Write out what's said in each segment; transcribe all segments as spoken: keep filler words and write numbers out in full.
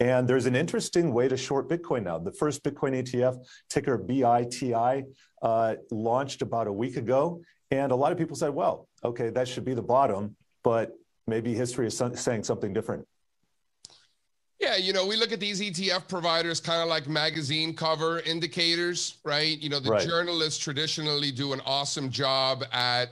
And there's an interesting way to short Bitcoin now. The first Bitcoin E T F, ticker B I T I, uh, launched about a week ago. And a lot of people said, well, okay, that should be the bottom, but maybe history is saying something different. Yeah, you know, we look at these E T F providers kind of like magazine cover indicators, right? You know, the right. journalists traditionally do an awesome job at,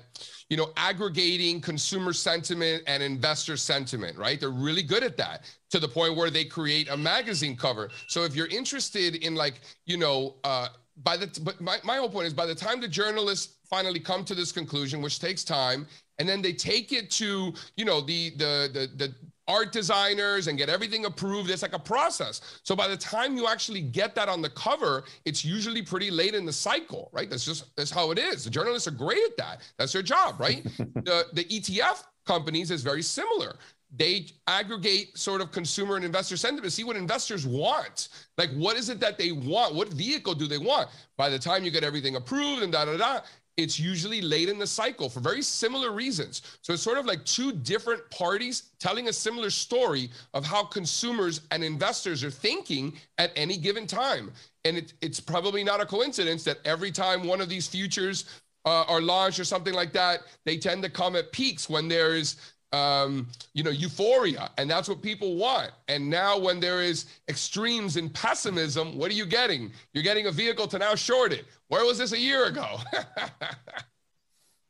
you know, aggregating consumer sentiment and investor sentiment, right? They're really good at that, to the point where they create a magazine cover. So if you're interested in, like, you know, uh, by the t but my, my whole point is, by the time the journalists finally come to this conclusion, which takes time, and then they take it to, you know, the the the the art designers and get everything approved. It's like a process. So by the time you actually get that on the cover, it's usually pretty late in the cycle, right? That's just, that's how it is. The journalists are great at that. That's their job, right? the, the E T F companies is very similar. They aggregate sort of consumer and investor sentiment, see what investors want. Like, what is it that they want? What vehicle do they want? By the time you get everything approved and da, da, da, it's usually late in the cycle for very similar reasons. So it's sort of like two different parties telling a similar story of how consumers and investors are thinking at any given time. And it, it's probably not a coincidence that every time one of these futures uh, are launched or something like that, they tend to come at peaks when there is um, you know, euphoria, and that's what people want. And now when there is extremes in pessimism, what are you getting? You're getting a vehicle to now short it. Where was this a year ago?